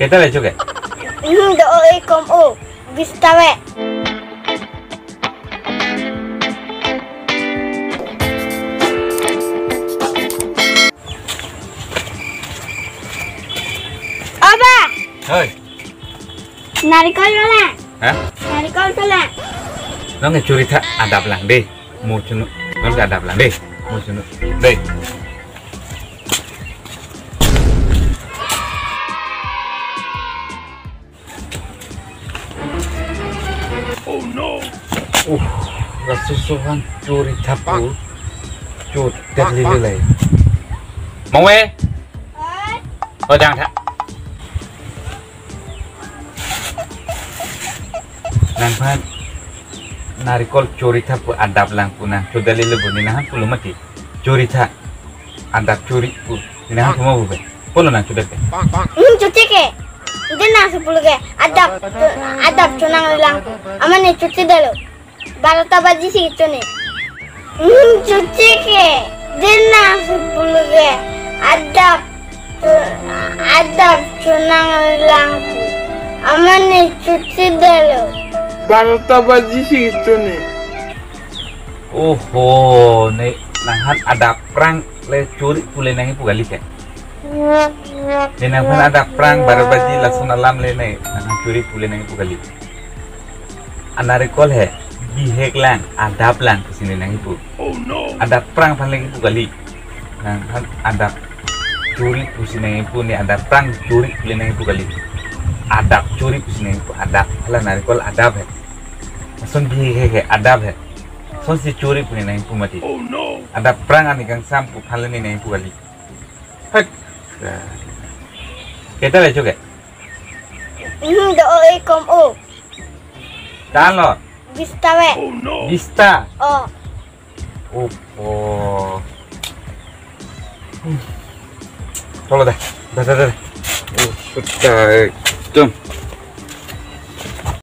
Kita baju ke? Do e kom o bistawe. Aba. Hoi. Narikol lola. Hah? Narikol lola. Nó nghe curita adab lang deh. Mau cunu. Nó nggak adab lang deh. Mau cunu. Deh. Oh no. Rasusuhan curita pul. Cut terlilai. Mau eh? Hoi. Oh jangan tak. Nampak. Narikol curi tha pu adab lang puna codali lebu ninahan pulu mati curi tha adab curi pu ninahan puma bube pulu nang codali ke cuci ke itu nang sepuluh ke adab adab cunang lang amane cuci dulu balata baji sih itu nih cuci ke itu nang sepuluh ke adab adab cunang lang amane cuci dulu balta baji sih itu nih. Oho, nih nahan ada perang le curi pule nangi pugali kan. Nih nahan ada perang baru baji langsung alam le nih nahan curi pule nangi pugali. Anarikol he, bihek lang, ada plan kesini nangi pu. Oh no. Ada perang paling pugali. Nahan ada curi kesini nangi pu nih ada perang curi pule nangi pugali. Adab curi kesini nangi pu adab. Alah narikol adab he. Son bihek adab hai, son si curi punya naik mati. Oh no. Ada perang ani kang sampu kali ini naik kali. Hek. Kita lihat juga. Doi kom o. Talo. Bista we. Oh no. Bista. Oh. Oh. Tolong dah. Dah. Sudah. Jom.